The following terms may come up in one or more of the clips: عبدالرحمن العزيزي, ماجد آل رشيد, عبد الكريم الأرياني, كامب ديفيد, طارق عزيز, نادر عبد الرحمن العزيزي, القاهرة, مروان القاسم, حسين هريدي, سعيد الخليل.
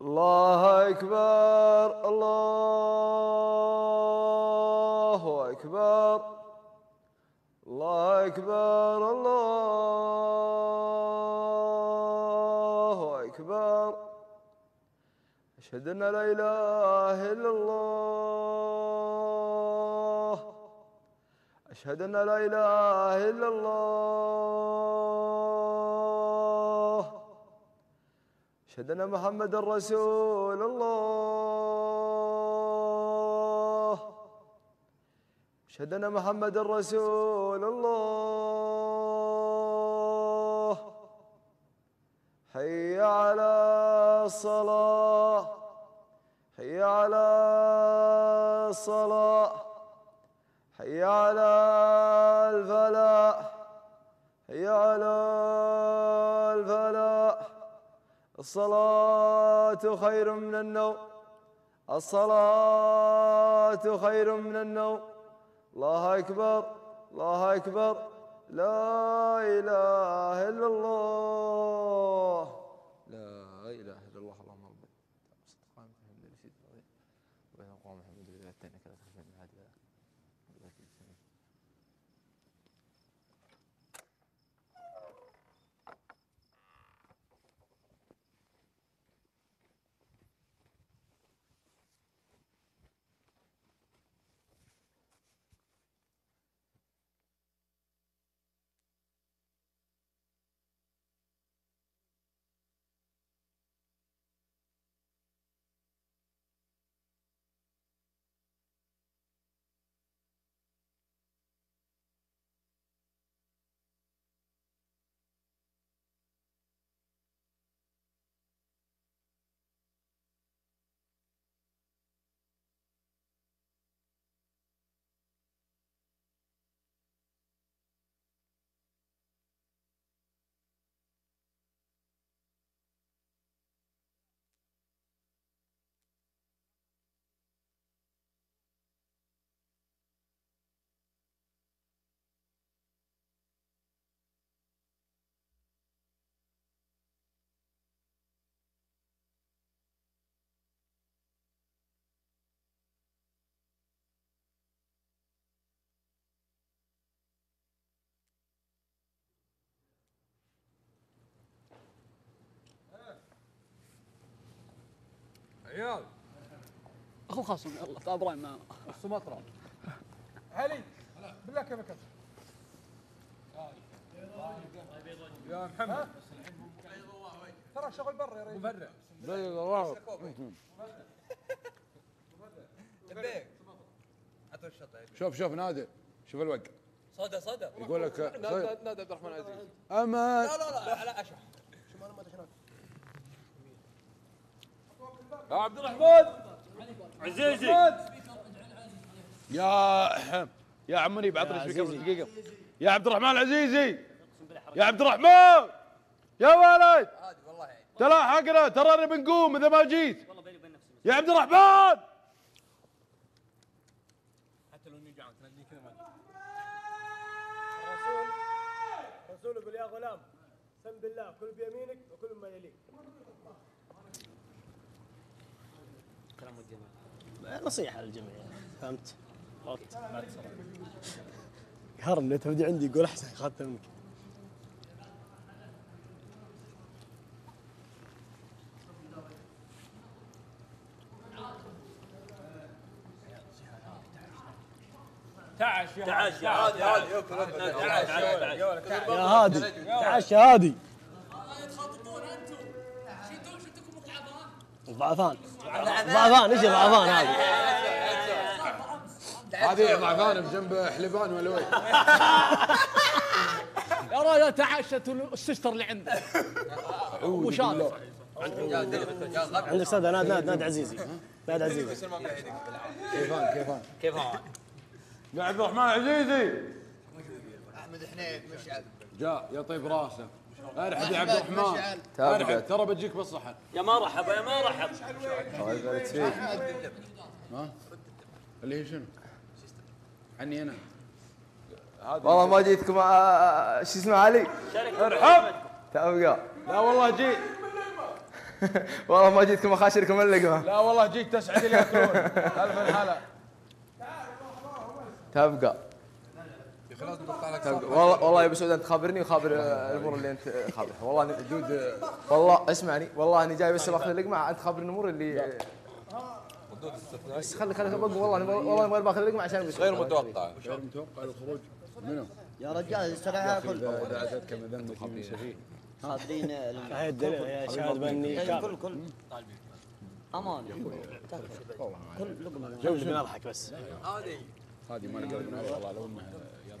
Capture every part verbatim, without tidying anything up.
الله أكبر الله أكبر الله أكبر الله أكبر أشهد أن لا إله إلا الله أشهد أن لا إله إلا الله أشهد أن محمد رسول الله أشهد أن محمد رسول الله حي على الصلاة حي على الصلاة حي على الفلاح حي على الفلاح الصلاة خير من النوم الصلاة خير من النوم الله أكبر الله أكبر لا إله إلا الله لا إله إلا الله اللهم رب عيال اخو خاصم يلا تعال ابراهيم معنا السمطره علي بالله كيفك انت؟ يا محمد ترى شغل برا يا ريت مبرع بيض الله مبرع عطوا الشطه شوف شوف نادر شوف الوقت صدى صدى يقول لك نادر عبد الرحمن العزيزي امان لا لا لا لا اشرح شوف انا ما ادري شنو يا عبد الرحمن عزيزي يا يا عمري بعطني سبيكر دقيقة يا عبد الرحمن العزيزي يا عبد الرحمن يا ولد تلاحقنا ترى بنقوم إذا ما جيت يا عبد الرحمن حتى لو إني جعان تناديني كذا ما رسول رسول يقول يا غلام سم بالله كل بيمينك وكل ما يليك كلام الجميع نصيحه للجميع فهمت؟ عرفت؟ قهرني تودي عندي يقول احسن اخذته منك تعش يا هادي يا هادي تعش يا هادي ضعفان ضعفان ايش ضعفان هذه؟ هذه ضعفان بجنب حلبان ولا وين؟ يا رجال تعشت السستر اللي عندك وشاطر عندك صدى ناد ناد ناد عزيزي ناد عزيزي كيفان كيفان كيفان يا عبد الرحمن عزيزي احمد حنيف مشعل جاء يطيب راسه ارحب يا عبد الرحمن ارحب ترى بتجيك بالصحن يا مرحبا يا مرحبا الله يبارك فيك ها اللي هي شنو؟ عني انا والله ما جيتكم شو اسمه علي ارحب تعال لا والله جيت والله ما جيتكم اخاشركم الا لقمه. لا والله جيت تسعد الياكلون. الف الهلا. تبقى خلاص بقطع لك. والله والله يا ابو سعود انت خابرني وخابر الامور اللي انت خابرها. والله دود والله اسمعني، والله اني جاي بس باخذ اللقمه، انت خابر الامور اللي ردود استثنائيه. بس خلي خلي بقول والله والله ما باخذ اللقمه عشان بس غير متوقع، غير متوقع الخروج منهم يا رجال. الصراحه اكل دعاتك مذنب خفيف صادرين يا شباب بني كل كل طالبين امان كل لقمه جوز بنضحك بس هذه هذه ما نقدر نقول والله لو انها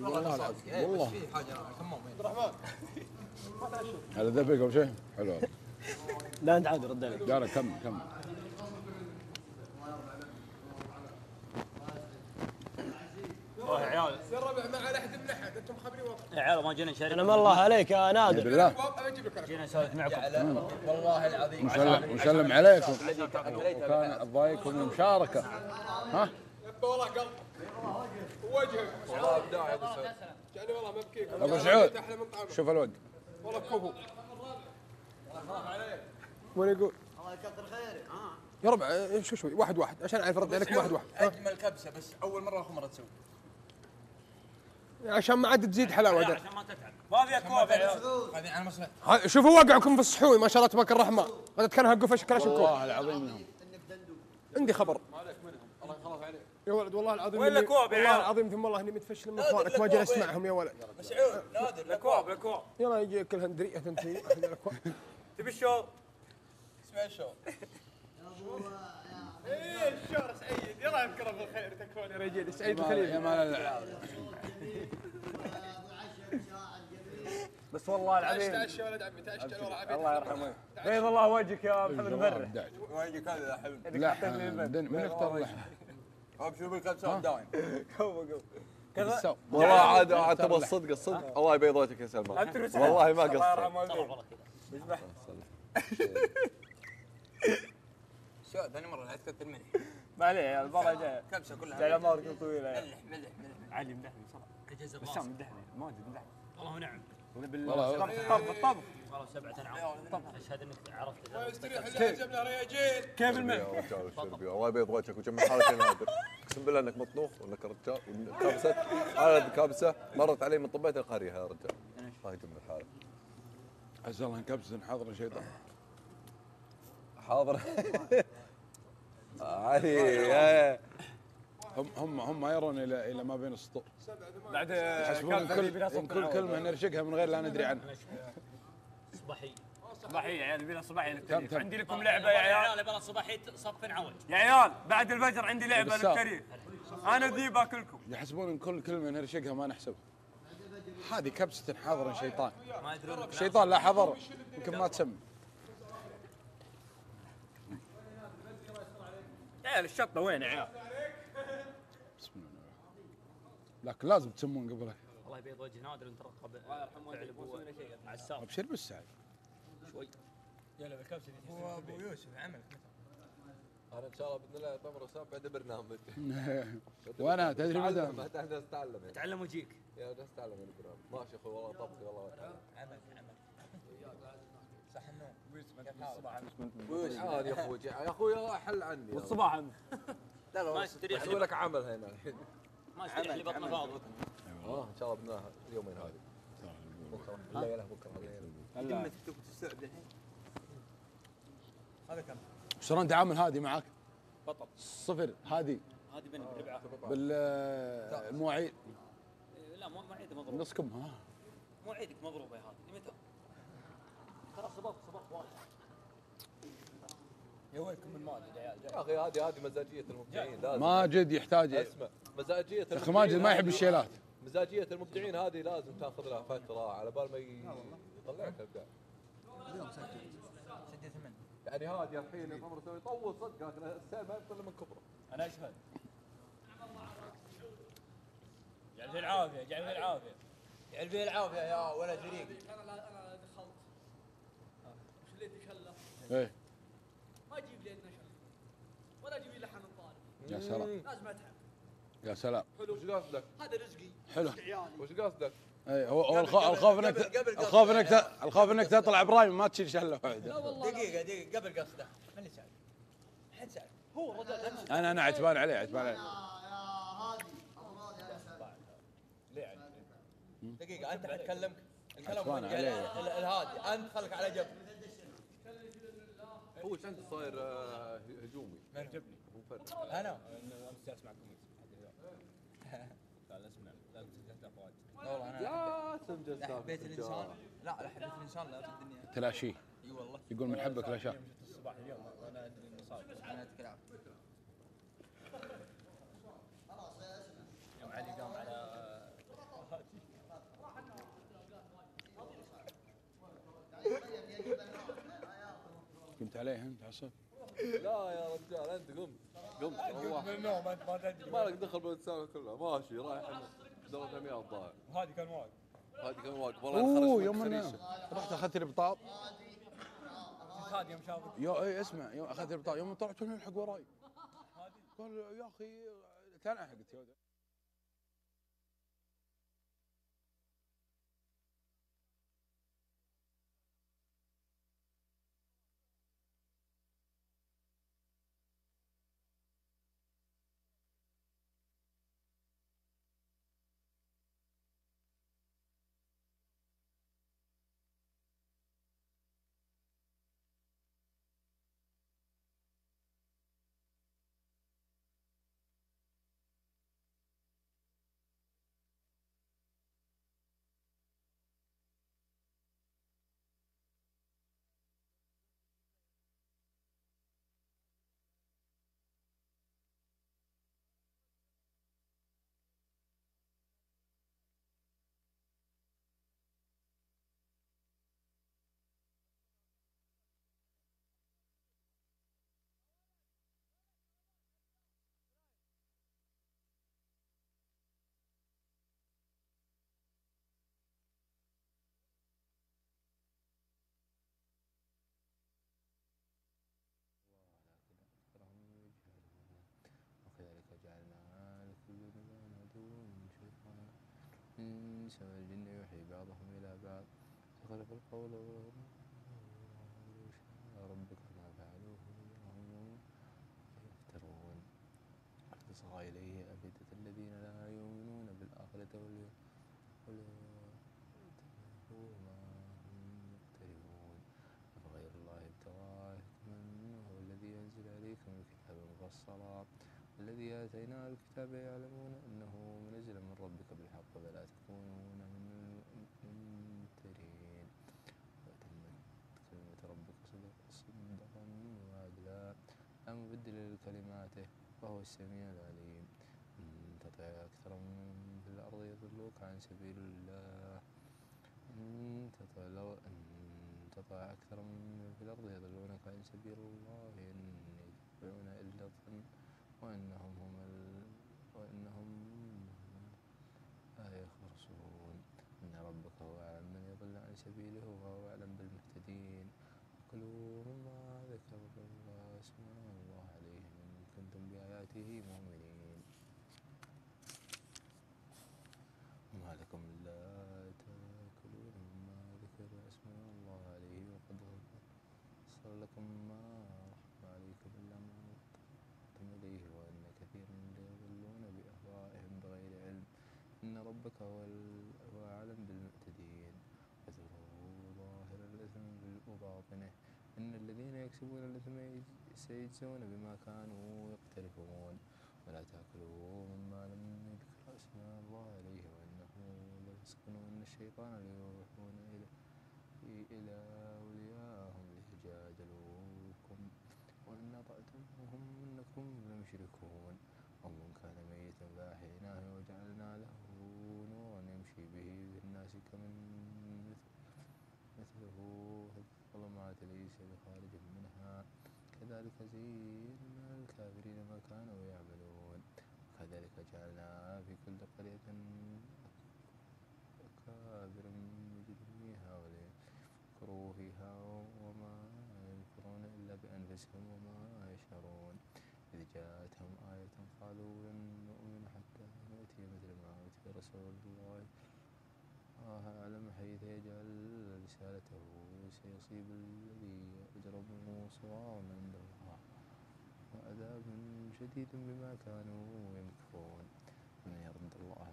والله والله في حاجه كموم عبد الرحمن هذا ذبك او شيء حلو والله لا انت عادي رد عليك لا كمل كمل والله يا عيال الربع ما على احد من احد انتم خبرين وقت يا عيال ما جينا نشارك انا والله عليك يا نادر بالله جينا نسولف معكم والله العظيم ونسلم عليكم وكان الضايقكم المشاركه ها والله قلب ووجهك والله ابداع يا ابو سعود يعني والله ما ابكيك ابو سعود شوف الوجه والله كفو الله عليك وين يقول الله يكثر خيرك يا ربع شو شوي واحد واحد عشان اعرف ارد عليك واحد واحد اجمل كبسه بس اول مره اخو مره تسوي عشان ما عاد تزيد حلاوه عشان ما تتعب ما في اكواب يا سعود هذه على مصلحتك شوفوا وقعكم في الصحون ما شاء الله تبارك الرحمن قد كان هقوا فش كلاش الكوب والله العظيم عندي خبر مالك منهم الله يخلف عليك يا ولد والله العظيم وين الاكواب والله العظيم ثم والله اني متفشل من اخوانك ما جلست اسمعهم يا ولد سعود نادر الاكواب الاكواب يلا يجي كل هندريه تنتهي الاكواب تبي الشو اسمع الشو ايه الشور سعيد يلا يذكره بالخير تكفون يا رجال سعيد الخليل يا مال بس والله العظيم تعش يا ولد عمي تعش والله عبيد الله يرحمه بيض الله وجهك يا محمد مفرح وجهك هذا يا حبيبي لا من اختار لحم ابشر بالكبسات دايم قوه قوه كذا والله عاد اعتبر الصدق الصدق الله يبيض وجهك يا سلمان والله ما قصر شو ثاني مرة لعبت كثر مني ما عليه يا المرة جاية كبسة كلها على ماركة طويلة ملح ملح ملح علي مدحني بصراحة بسام مدحني ماجد مدحني والله نعم بالطبخ بالطبخ والله سبعة انعام اشهد انك عرفت ويستريح اللي جبنا رياجيل كيف الماء الله يبيض وجهك وجمع حالك يا نادر اقسم بالله انك مطنوخ وانك رجال وكبسة انا كبسة مرت علي من طبيت القرية يا رجال الله يجمع حالك عز الله كبسة حاضرة شيطان حاضرة علي هم هم هم ما يرون الى الى ما بين السطور بعد يحسبون كل كل كلمه نرشقها من غير لا ندري عنها صباحيه صباحيه يعني بلا صباحيه عندي لكم لعبه يا عيال بلا صباحيه صف عوج يا عيال بعد الفجر عندي لعبه للتاريخ انا ذي باكلكم يحسبون ان كل كلمه نرشقها ما نحسبها هذه كبسه حاضر شيطان ما يدرون شيطان لا حضر يمكن ما تسمى يا عيال الشطه وين يا عيال؟ بسم الله لكن لازم تسمون قبله الله يبيض وجه نادر انت رقب الله يرحمه وجهه مو سوينا شيء عساف ابشر بالسعد شوي يلا بالكبسه هو ابو يوسف عمل انا ان شاء الله باذن الله طمر وسام بعد برنامج وانا تدري مدام اتعلم اتعلم وجيك يا ناس تعلم البرنامج ماشي اخوي والله طبخي والله عمل عمل صح النوم ويش عاد يا اخوي يا اخوي حل عني والصباح عنك لا لا ما يستريح اسوي لك عمل هنا ما يستريح لي بطنه فاضي اه ان شاء الله بناها اليومين هذه بكره الليله بكره الليله ذمتك تبغى تستعد الحين هذا كم شلون تعامل هذه معك؟ بطل صفر هذه هذه بالربعه بالمواعيد لا مو مواعيد مضروبه نص كم ها مواعيدك مضروبه يا هذه متى؟ ترى صبغت صبغت واحد يا ويلكم من ماجد يا عيال يا اخي هذه هذه مزاجيه المبدعين لازم ماجد يحتاج اسمع مزاجيه يا اخي ماجد ما يحب الشيلات مزاجيه المبدعين هذه لازم تاخذ لها فتره على بال ما يطلعك الابداع اليوم سجلت سجلت من يعني هادي الحين الامر سوي يطول صدقك السيل ما يبطل من كبره. انا اشهد. جعل فيه العافيه جعل فيه العافيه جعل فيه العافيه يا ولد شريك. انا انا دخلت وشليت شله. ايه. ما اجيب لي عندنا شله ولا اجيب لي لحم الطالب. يا سلام. لازم اتعب. يا سلام. حلو. وش قصدك؟ هذا رزقي. حلو. وش قصدك؟ اي هو الخوف انك الخوف انك الخوف انك تطلع برايم ما تشيل شله واحده. دقيقه دقيقه قبل قصده خليني اسالك الحين اسالك هو انا انا عتبان عليه عتبان عليه يا هادي ابو راضي يا سلام ليه عليك؟ دقيقه انت حتكلمك الكلام الهادي انت خليك على جنب هو ايش انت صاير هجومي ما يعجبني انا امس اسمع كوميدي قال اسمع لا تتفاوت والله لا تمجد حبيت الانسان لا لا حبيت الانسان لا الدنيا تلاشيه اي والله يقول من حبك لا شاف الصباح اليوم انا ادري انه صار انا اتكلم خلاص اسمع يوم علي قام على قمت عليه انت عصب لا يا رجال انت قم قم قمت من النوم انت ما تدري ما لك دخل بالانسان كله ماشي رايح درجه مياه الظاهر وهذه كان واقف هذه كان واقف والله اوه يوم رحت اخذت لي بطاط هذه يوم شافك يو اي اسمع يوم اخذت لي بطاط يوم طلعت الحق وراي قال يا اخي تنعقد يا سوى الجن يوحي بعضهم إلى بعض تخلف القول ورغم ربك ما فعلوه هم يفترون فتصغى إليه أفئدة الذين لا يؤمنون بالآخرة واليوم ما هم يقتربون أفغير الله ابتغاه حكما وهو الذي ينزل عليكم الكتاب مفصلا الذي آتيناه الكتاب يعلمون أنه منزل من ربك بالحق فلا تكونون من الممترين وأتمت كلمة ربك صدقا وعدلا لا مبدل لكلماته وهو السميع العليم إن تطع أكثر من في الأرض يضلوك عن سبيل الله إن تطع أكثر من في الأرض يضلونك عن سبيل الله إن يتبعون إلا الظن وإنهم هم ال... وإنهم لا يخرصون إن ربك هو أعلم من يضل عن سبيله وهو أعلم بالمهتدين كلوا مما ذكر الله اسم الله عليهم إن كنتم بآياته مؤمنين وما لكم لا تأكلون مما ذكر اسم الله عليه وقد صار لكم ما رحم عليكم إلا ما وأن كثيرا يضلون بأهوائهم بغير علم إن ربك هو أعلم بالمعتدين فذروا ظاهر الإثم وباطنه إن الذين يكسبون الإثم سيجزون بما كانوا يقترفون ولا تأكلوا مما لم يذكر اسم الله عليه وإنه لفسق وإن الشيطان ليوحون إلى أولياءهم ليجادلوكم وإن أطعتموهم إنكم لمشركون ومن كان ميتا فأحييناه وجعلنا له نورا يمشي به في الناس كمن مثله في الظلمات ليس ليس بخارج منها، كذلك زينا الكافرين ما كانوا يعملون، وكذلك جعلنا في كل قرية أكابر مجرميها وليمكروا فيها وما يمكرون إلا بأنفسهم وما يشعرون. إذ جاءتهم آية قالوا لن نؤمن حتى نأتي مثل ما أوتي رسول الله الله أعلم حيث يجعل رسالته، سيصيب الذي أجرموا صغار عند الله وعذاب شديد بما كانوا يمكرون. فمن يرد الله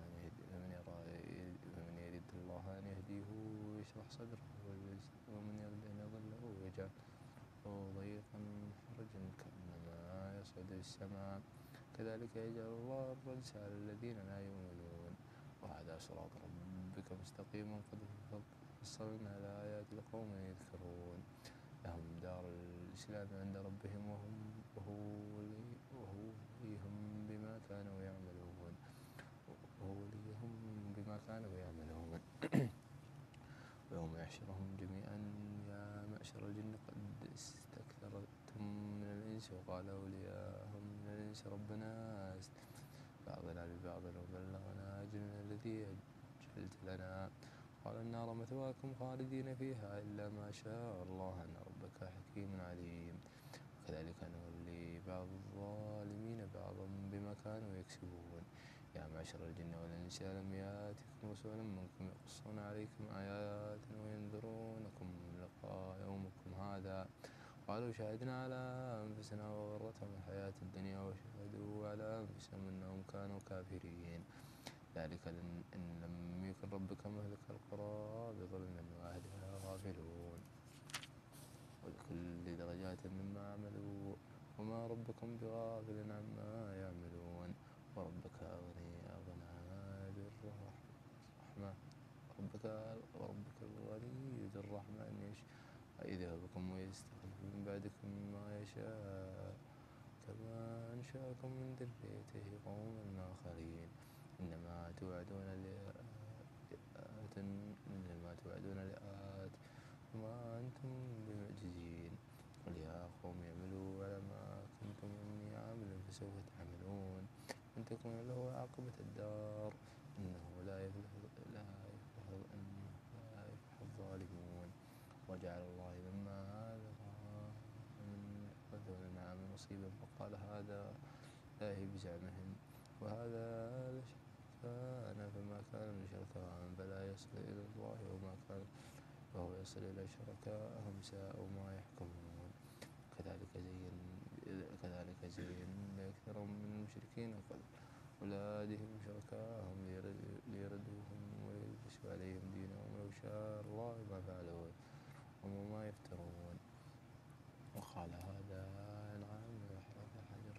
فمن يرد الله أن يهديه ويشرح صدره، ومن يرد أن يضله ويجعل ضيقا حرجا كأنما يصعد السماء، كذلك يجعل الله الرجس على الذين لا يؤمنون. وهذا صراط ربك مستقيما قد فصلنا الآيات لقوم يذكرون. لهم دار الإسلام عند ربهم وهو ليهم بما كانوا يعملون وهو ليهم بما كانوا يعملون ويوم يحشرهم جميعا يا معشر الجن قد استكثرتم من الإنس، وقال أولياءهم من الإنس ربنا استكثرتم بعضنا لبعض وبلغنا أجلنا الذي أجلت لنا، قال النار مثواكم خالدين فيها إلا ما شاء الله أن ربك حكيم عليم. وكذلك نولي بعض الظالمين بعضا بما كانوا يكسبون. يا معشر الجن والإنس ألم يأتكم رسل منكم يقصون عليكم آياتنا وينذرونكم لقاء يومكم هذا، قالوا شهدنا على أنفسنا وغرتهم الحياة الدنيا وشهدوا على أنفسهم أنهم كانوا كافرين. ذلك إن لم يكن ربك مهلك القرى بظلم وأهلها غافلون. ولكل درجات مما عملوا وما ربكم بغافل عما يعملون. وربك أغنى بالرحمة ربك وربك الغني ذو الرحمة أن يشاء إذا بكم ويستخلف من بعدكم ما يشاء كما أنشأكم من ذريته قوما آخرين. إنما توعدون لآت إنما توعدون لآت وما أنتم بمعجزين. قل يا قوم اعملوا على ما كنتم إني عامل فسوف تعملون، أن تكون له عاقبة الدار إنه لا يفلح لا يفلح الظالمون. وجعل الله لما ألقى من قدر نعم مصيبا فقال هذا لاهي بزعمهم وهذا لشركاءنا، فما كان من شركائهم فلا يصل إلى الله وما كان وهو يصل إلى شركائهم ساء ما يحكمون. كذلك زين كذلك زين لأكثر من المشركين قد أولادهم شركاءهم ليردوهم ويلبسوا عليهم دينهم، لو شاء الله ما فعلوه وما يفترون. وقال هذا العام وحرف حجر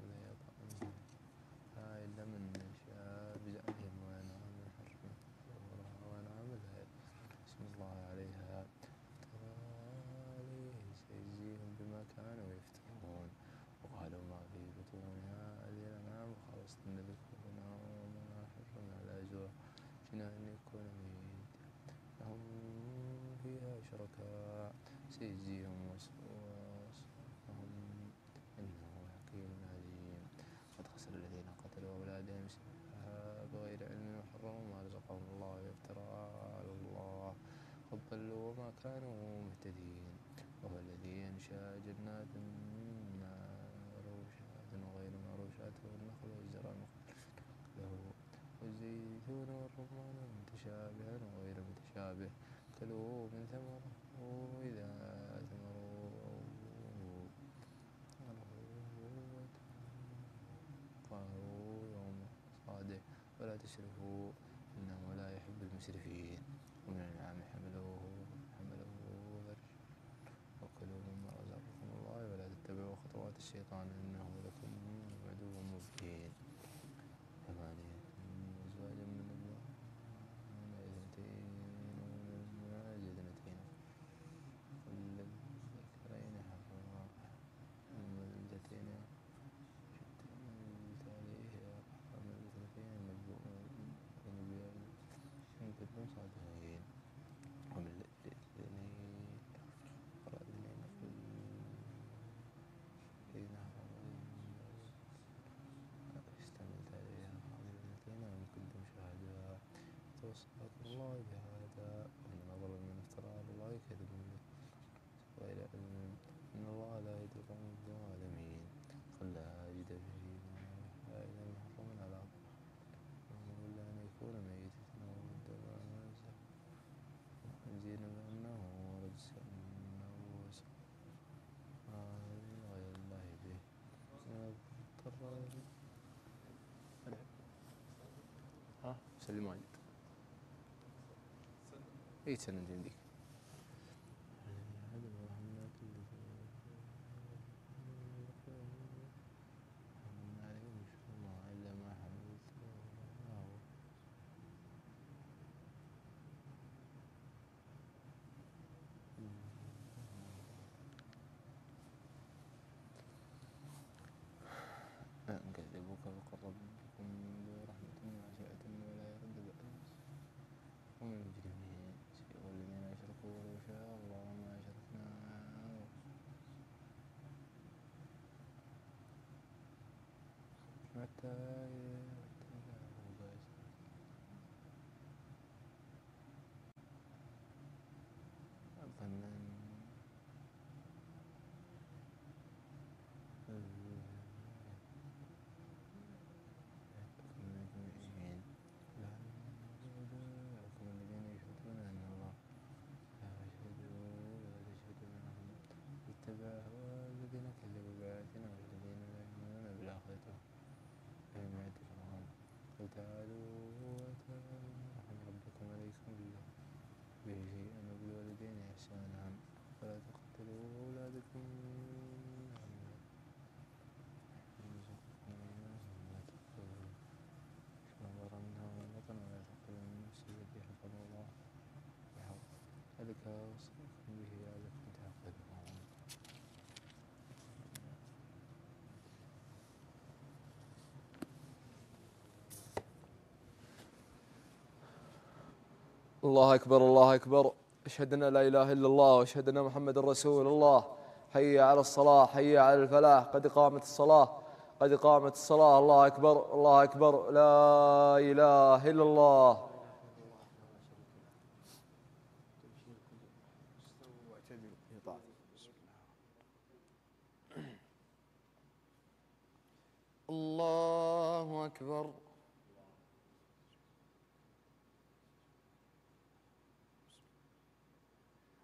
ولا يطعمها إلا من شاء بزعمهم، وأنعام حرفا وأنعام لها اسم الله عليها عليه سيجزيهم بما كانوا يفترون. وقالوا ما في بطونها الأنعام خلصتنا ذكورنا وما حرمنا على زوجنا أن يكون ميت، لهم فيها شركاء سيجزيهم وصفهم إنه حكيم عليم. قد خسر الذين قتلوا أولادهم بغير علم وحرموا ما رزقهم الله وافترى على الله قد ضلوا وما كانوا مهتدين. وهو الذي أنشأ جنات معروشات وغير معروشات والنخل والزرع له والزيتون والرمان متشابها وغير متشابه، كلوا من ثمره إذا ثمروا واتقوا يوم حصاده ولا تسرفوا إنه لا يحب المسرفين. ومن الأنعام حملوه حملوه فرش وكلوا مما رزقكم الله ولا تتبعوا خطوات الشيطان إنه لكم عدو مبين. ثمانية أزواج من الله اثنتين اثنتين والذكرين حرا والذتين شتان من تاليها حرا والذتين مبؤون من كلهم صادقين. ومن الذين سلم واجد. اي تسلم جنديك. كذبوك وقرب بكم برحمة وعشيرة ولا يرد بأس ومن المجرمين شيء والذين أشركوا ولو شاء الله ما أشركنا حتى أظن والذين كذبوا بآياتنا والذين لا يؤمنون بالآخرة فهم يتفرقون قل تعالوا وتعالوا ربكم عليكم بالله به شيئا وبالوالدين إحسانا فلا تقتلوا أولادكم ولا تقتلوا النفس التي حرم الله بحق ذلك وصيكم به لعلكم تعقلون. الله أكبر الله أكبر. أشهد أن لا إله إلا الله وأشهد أن محمد رسول الله. حي على الصلاة حي على الفلاح قد قامت الصلاة قد قامت الصلاة. الله أكبر الله أكبر. لا إله إلا الله. الله أكبر.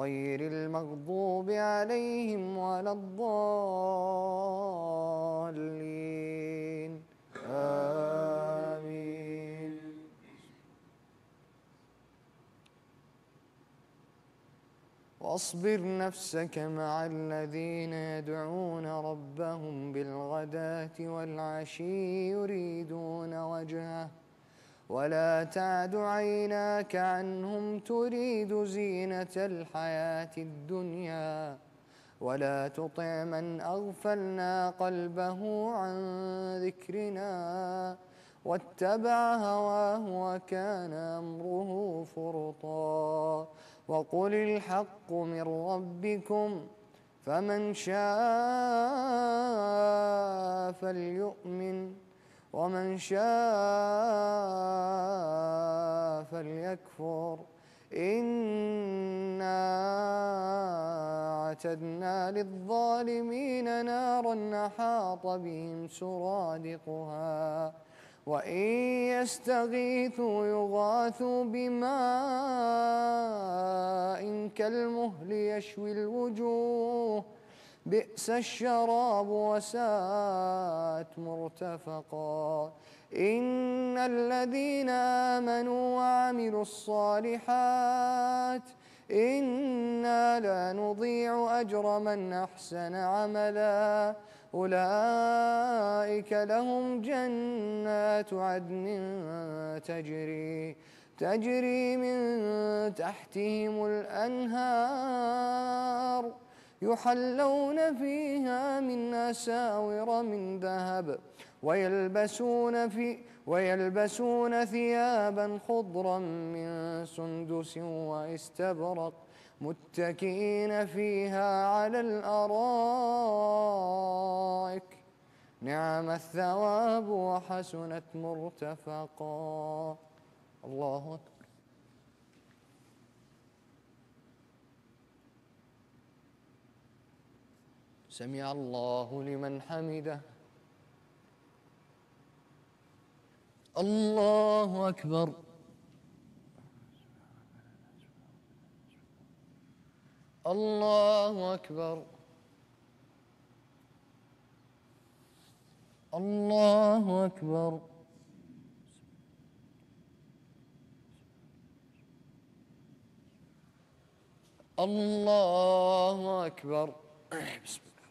غير المغضوب عليهم ولا الضالين آمين. واصبر نفسك مع الذين يدعون ربهم بالغداة والعشي يريدون وجهه ولا تعد عيناك عنهم تريد زينة الحياة الدنيا ولا تطع من أغفلنا قلبه عن ذكرنا واتبع هواه وكان أمره فرطا. وقل الحق من ربكم فمن شاء فليؤمن ومن شاء فليكفر إنا أعتدنا للظالمين نارا أحاط بهم سرادقها وإن يستغيثوا يغاثوا بماء كالمهل يشوي الوجوه بئس الشراب وساءت مرتفقا. إن الذين آمنوا وعملوا الصالحات إنا لا نضيع أجر من أحسن عملا أولئك لهم جنات عدن تجري تجري من تحتهم الأنهار يحلون فيها من أساور من ذهب ويلبسون في ويلبسون ثيابا خضرا من سندس واستبرق متكئين فيها على الأرائك نعم الثواب وحسنت مرتفقا. الله أكبر. سمع الله لمن حمده. الله أكبر. الله أكبر. الله أكبر. الله أكبر. بسم الله الرحمن الرحيم.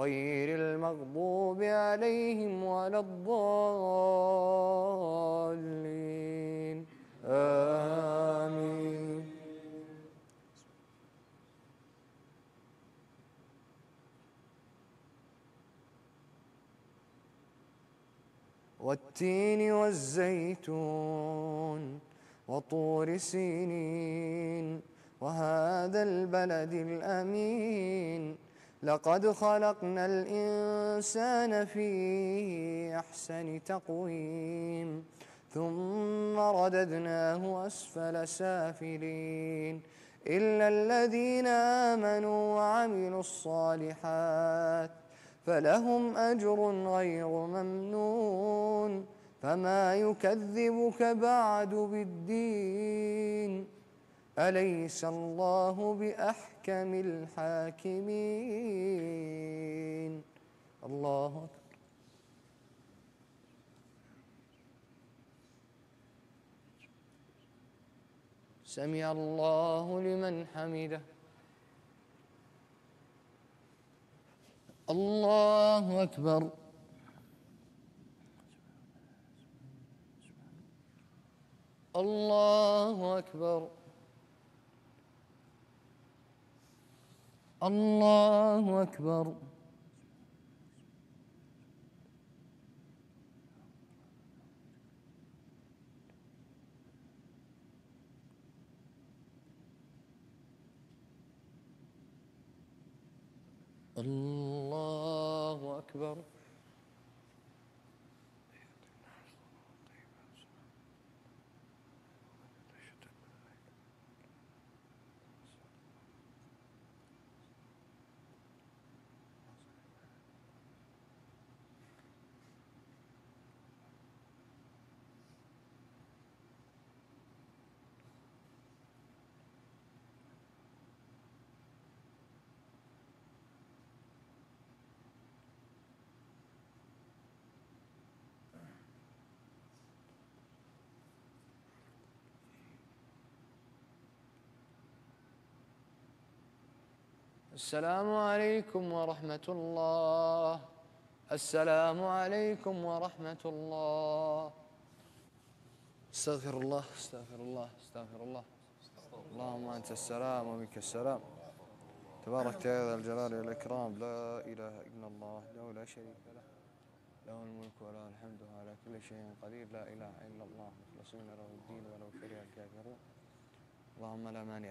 غير المغضوب عليهم ولا الضالين آمين. والتين والزيتون وطور سينين وهذا البلد الأمين لقد خلقنا الإنسان في أحسن تقويم ثم رددناه أسفل سافلين إلا الذين آمنوا وعملوا الصالحات فلهم أجر غير ممنون فما يكذبك بعد بالدين أليس الله بأحكم الحاكمين. الله أكبر. سمع الله لمن حمده. الله أكبر. الله أكبر. الله أكبر. الله أكبر. السلام عليكم ورحمة الله. السلام عليكم ورحمة الله. استغفر الله استغفر الله استغفر الله اللهم أنت السلام ومنك السلام تبارك يا ذا الجلال والإكرام لا إله إلا الله له لا شريك له له الملك وله الحمد على كل شيء قدير لا إله إلا الله مخلصين له الدين ولو كره الكافرون اللهم لا مانع